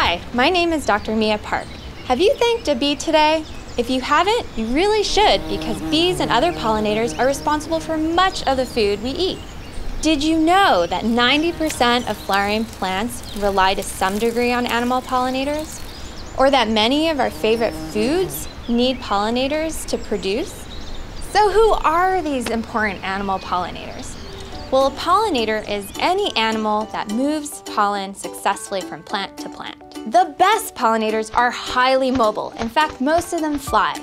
Hi, my name is Dr. Mia Park. Have you thanked a bee today? If you haven't, you really should, because bees and other pollinators are responsible for much of the food we eat. Did you know that 90% of flowering plants rely to some degree on animal pollinators? Or that many of our favorite foods need pollinators to produce? So who are these important animal pollinators? Well, a pollinator is any animal that moves pollen successfully from plant to plant. The best pollinators are highly mobile. In fact, most of them fly.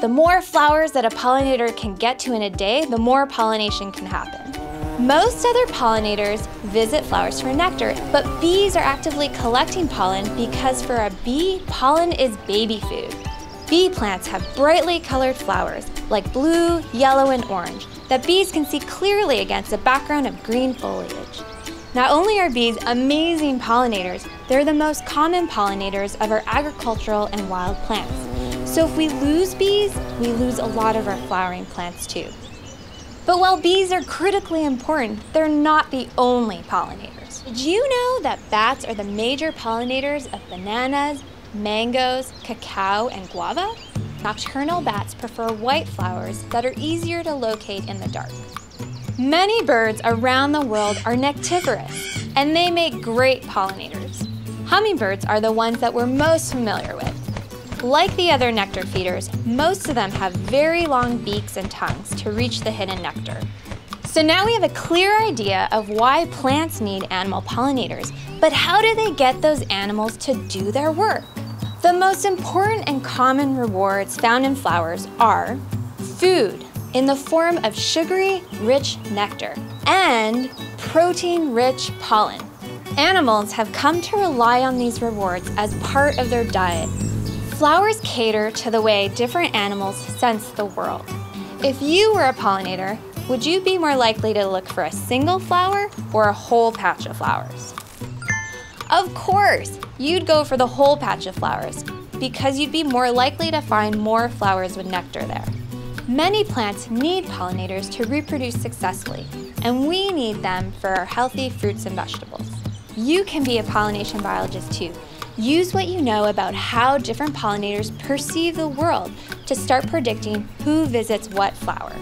The more flowers that a pollinator can get to in a day, the more pollination can happen. Most other pollinators visit flowers for nectar, but bees are actively collecting pollen because for a bee, pollen is baby food. Bee plants have brightly colored flowers, like blue, yellow, and orange, that bees can see clearly against a background of green foliage. Not only are bees amazing pollinators, they're the most common pollinators of our agricultural and wild plants. So if we lose bees, we lose a lot of our flowering plants too. But while bees are critically important, they're not the only pollinators. Did you know that bats are the major pollinators of bananas, mangoes, cacao, and guava? Nocturnal bats prefer white flowers that are easier to locate in the dark. Many birds around the world are nectivorous, and they make great pollinators. Hummingbirds are the ones that we're most familiar with. Like the other nectar feeders, most of them have very long beaks and tongues to reach the hidden nectar. So now we have a clear idea of why plants need animal pollinators, but how do they get those animals to do their work? The most important and common rewards found in flowers are food in the form of sugary, rich nectar and protein-rich pollen. Animals have come to rely on these rewards as part of their diet. Flowers cater to the way different animals sense the world. If you were a pollinator, would you be more likely to look for a single flower or a whole patch of flowers? Of course, you'd go for the whole patch of flowers because you'd be more likely to find more flowers with nectar there. Many plants need pollinators to reproduce successfully, and we need them for our healthy fruits and vegetables. You can be a pollination biologist too. Use what you know about how different pollinators perceive the world to start predicting who visits what flower.